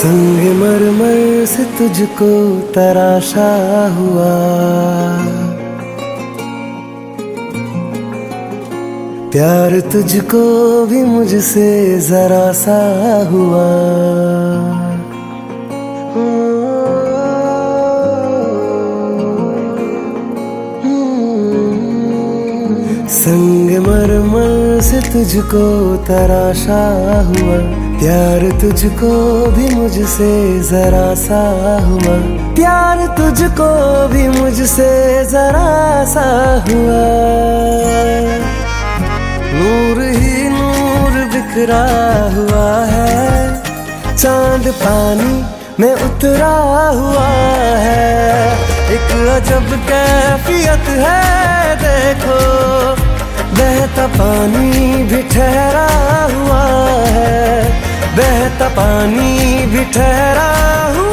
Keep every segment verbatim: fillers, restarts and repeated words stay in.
संग मरमर से तुझको तराशा हुआ, प्यार तुझको भी मुझसे जरा सा हुआ। संग मरमर से तुझको तराशा हुआ, प्यार तुझको भी मुझसे जरा सा हुआ, प्यार तुझको भी मुझसे जरा सा हुआ। नूर ही नूर बिखरा हुआ है, चांद पानी में उतरा हुआ है। एक अजब कैफियत है, देखो बहता पानी भी ठहरा हुआ है, बहता पानी भी ठहरा हुआ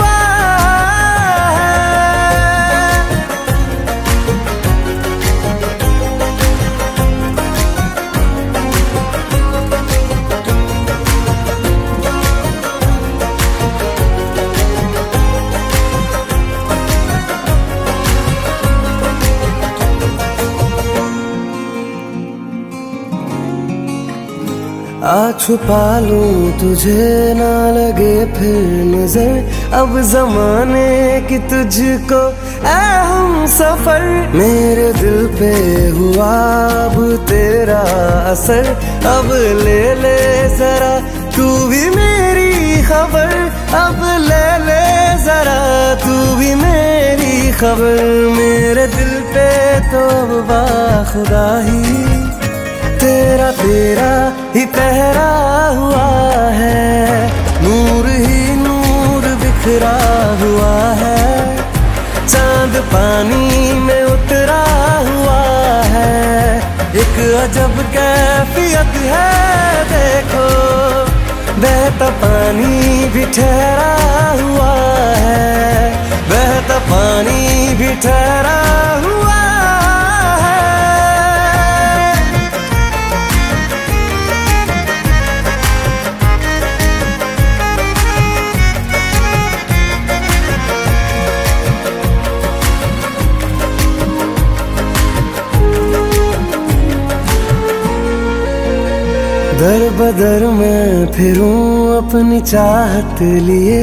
आ। छुपा लूं तुझे ना लगे फिर नजर, अब जमाने की तुझको ऐ हम सफर। मेरे दिल पे हुआ अब तेरा असर, अब ले ले जरा तू भी मेरी खबर, अब ले ले जरा तू भी मेरी खबर। मेरे दिल पे तो अब बाखुदा ही तेरा तेरा ही पहरा हुआ है। नूर ही नूर बिखरा हुआ है, चांद पानी में उतरा हुआ है। एक अजब कैफियत है, देखो बहता पानी भी ठहरा हुआ है, बहता पानी भी ठहरा हुआ। दर बदर में फिरूं अपनी चाहत लिए,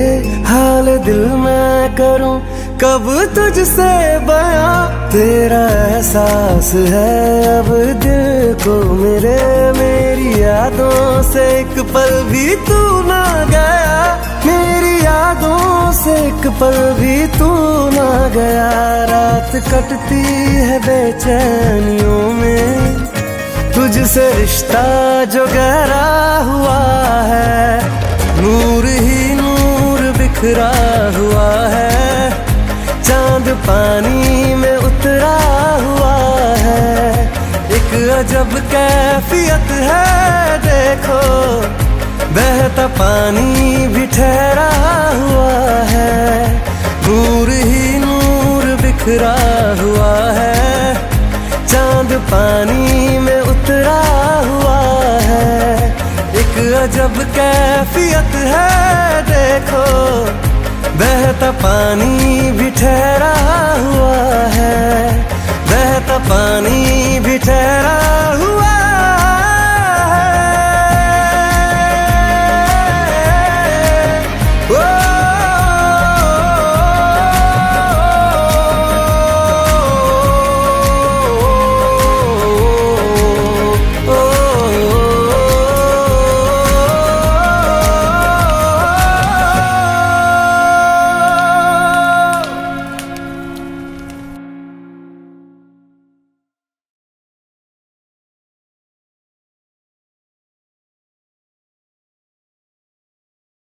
हाल दिल में करूं कब तुझसे बयां। तेरा एहसास है अब दिल को मेरे, मेरी यादों से एक पल भी तू ना गया, मेरी यादों से एक पल भी तू ना गया। रात कटती है बेचैनियों में, तुझसे रिश्ता जो गहरा हुआ है। नूर ही नूर बिखरा हुआ है, चांद पानी में उतरा हुआ है। एक अजब कैफियत है, देखो बहता पानी भी ठहरा हुआ है। नूर ही नूर बिखरा हुआ है, चांद पानी में उतरा हुआ है। एक अजब कैफियत है, देखो बहता पानी भी ठहरा हुआ है, बहता पानी